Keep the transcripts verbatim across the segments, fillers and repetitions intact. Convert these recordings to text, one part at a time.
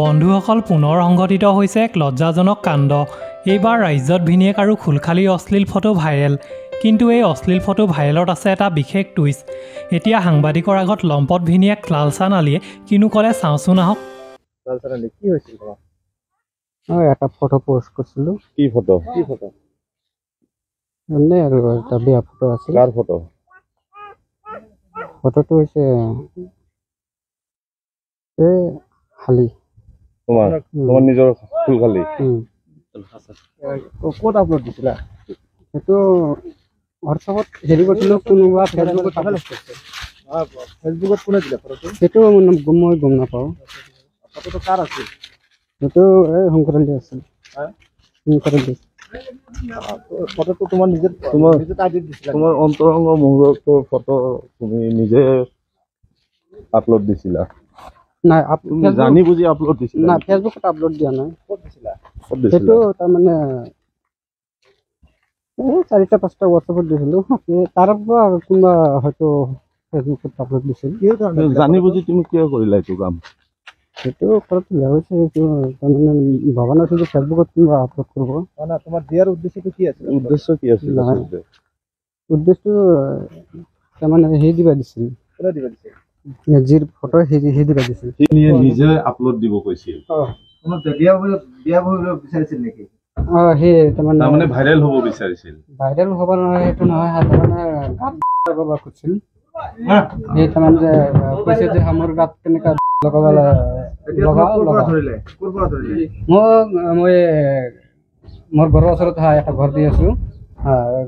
বন্ধুসকল পুনৰ সংঘটিত হৈছে এক লজ্জাজনক কাণ্ড। এইবাৰ ৰাজ্যত ভিনিয়েক আৰু খুলখালি অশ্লীল ফটো ভাইৰেল। কিন্তু এই অশ্লীল ফটো ভাইৰেলত আছে এটা বিশেষ টুইষ্ট। এতিয়া সাংবাদিকৰ আগত লম্পট ভিনিয়েক লালচান আলীয়ে কিনো ক'লে চাওঁচোন আহক। লালচান আলী কি হৈছিল? মই এটা ফটো পোষ্ট কৰিছিলো। কি ফটো? কি ফটো? মানে আৰু এটা বিয়া ফটো আছিল। কাৰ ফটো? ফটোটো হৈছে এ খালি তোমার তোমার নিজের ফুল খালি কত আপলোড দিছিলা? তো হোয়াটসঅ্যাপত হেৰি কৰিছিলো, কোনোবা ফেচবুকত আপলোড কৰিছে। ফেচবুকত কোনে দিলে ফটো? সেইটো মই গম মই গম নাপাওঁ। ফটোটো কাৰ আছিল? সেইটো এই হংকৰলি আছিল। হ্যাঁ হংকৰলি। ফটোটো তোমার নিজে তোমার নিজে আপলোড দিছিলা? তোমার অন্তরঙ্গ মুহূৰ্তৰ ফটো তুমি নিজে আপলোড দিছিলা? না আপনি জানি বুঝি আপলোড দিছিলা? না ফেসবুকে আপলোড দিয়া নাই। কত দিছিলা? কত দিছিলা? সেটো তার মানে ও চারিটা পাঁচটা WhatsApp দিছিল। ওকে তারপর কোনবা হয়তো ফেসবুকে আপলোড দিছিল। কি কারণে জানি বুঝি তুমি কি করিলা এই কাম? সেটো করতে লাগছে যে তার মানে ভাবনা শুধু ফেসবুকে তুমি আপলোড করব। না তোমার দেয়ার উদ্দেশ্য কি আছে? উদ্দেশ্য কি আছে? উদ্দেশ্য তার মানে হে দিবা দিছিল। কোন দিবা দিছিল? জিৰ ফটো হেৰি হেৰি লাগিছিল। নিয়ে নিজে আপলোড দিব কৈছিল। কোন বিয়া বিয়া বিচাৰিছিল নেকি? অ হে তমান মানে ভাইৰেল হ'ব বিচাৰিছিল। ভাইৰেল হ'ব নহয়, এটো নহয়, মানে গাত বাবা কৈছিল। এই তমান যে কৈছে যে আমাৰ গাত কেনেকা লগাবালা লগা লগা ধৰিলে। কোনবা ধৰিলে? মই মই মোৰ ঘৰৰ ওচৰত এটা ঘৰ দি আছো।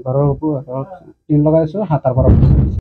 ঘৰৰ ওপৰত টিন লগাইছো, হাতৰ পৰা